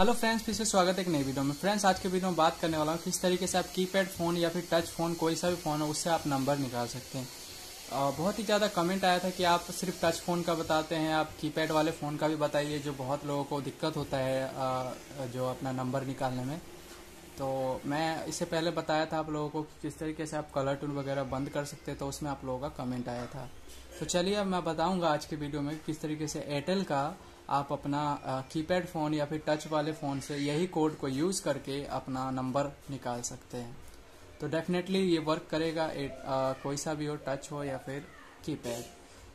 Hello friends, फिर से स्वागत है एक नई वीडियो में। फ्रेंड्स, आज के वीडियो में बात करने वाला हूँ किस तरीके से आप कीपैड फ़ोन या फिर टच फ़ोन, कोई सा भी फ़ोन हो, उससे आप नंबर निकाल सकते हैं। बहुत ही ज़्यादा कमेंट आया था कि आप सिर्फ टच फ़ोन का बताते हैं, आप कीपैड वाले फ़ोन का भी बताइए, जो बहुत लोगों को दिक्कत होता है जो अपना नंबर निकालने में। तो मैं इससे पहले बताया था आप लोगों को किस तरीके से आप कलर टूल वगैरह बंद कर सकते हैं, तो उसमें आप लोगों का कमेंट आया था। तो चलिए अब मैं बताऊँगा आज के वीडियो में किस तरीके से एयरटेल का आप अपना कीपैड फ़ोन या फिर टच वाले फ़ोन से यही कोड को यूज़ करके अपना नंबर निकाल सकते हैं। तो डेफिनेटली ये वर्क करेगा, कोई सा भी हो, टच हो या फिर कीपैड।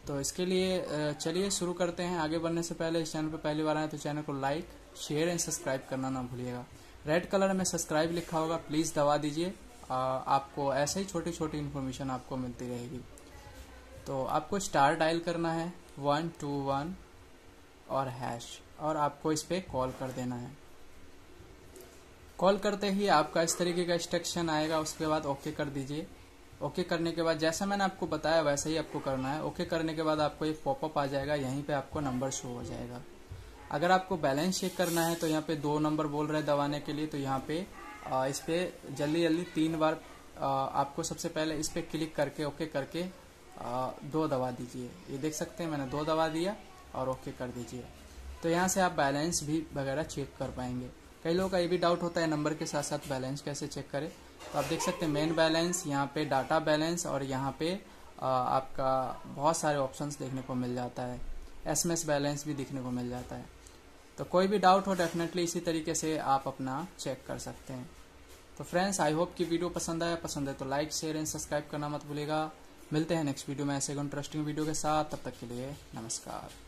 तो इसके लिए चलिए शुरू करते हैं। आगे बढ़ने से पहले इस चैनल पर पहली बार आए तो चैनल को लाइक, शेयर एंड सब्सक्राइब करना ना भूलिएगा। रेड कलर में सब्सक्राइब लिखा होगा, प्लीज़ दबा दीजिए। आपको ऐसे ही छोटी छोटी इन्फॉर्मेशन आपको मिलती रहेगी। तो आपको स्टार डायल करना है 121 और हैश, और आपको इस पर कॉल कर देना है। कॉल करते ही आपका इस तरीके का इंस्ट्रक्शन आएगा, उसके बाद ओके कर दीजिए। ओके करने के बाद जैसा मैंने आपको बताया वैसे ही आपको करना है। ओके करने के बाद आपको एक पॉपअप आ जाएगा, यहीं पे आपको नंबर शो हो जाएगा। अगर आपको बैलेंस चेक करना है तो यहाँ पे 2 नंबर बोल रहे हैं दबाने के लिए, तो यहाँ पे इस पर जल्दी जल्दी 3 बार आपको सबसे पहले इस पर क्लिक करके ओके करके 2 दबा दीजिए। ये देख सकते हैं मैंने 2 दबा दिया और ओके कर दीजिए। तो यहाँ से आप बैलेंस भी वगैरह चेक कर पाएंगे। कई लोगों का ये भी डाउट होता है नंबर के साथ साथ बैलेंस कैसे चेक करें, तो आप देख सकते हैं मेन बैलेंस, यहाँ पे डाटा बैलेंस, और यहाँ पे आपका बहुत सारे ऑप्शंस देखने को मिल जाता है। एसएमएस बैलेंस भी देखने को मिल जाता है। तो कोई भी डाउट हो डेफिनेटली इसी तरीके से आप अपना चेक कर सकते हैं। तो फ्रेंड्स, आई होप कि वीडियो पसंद है तो लाइक, शेयर एंड सब्सक्राइब करना मत भूलिएगा। मिलते हैं नेक्स्ट वीडियो में ऐसे इंटरेस्टिंग वीडियो के साथ। तब तक के लिए नमस्कार।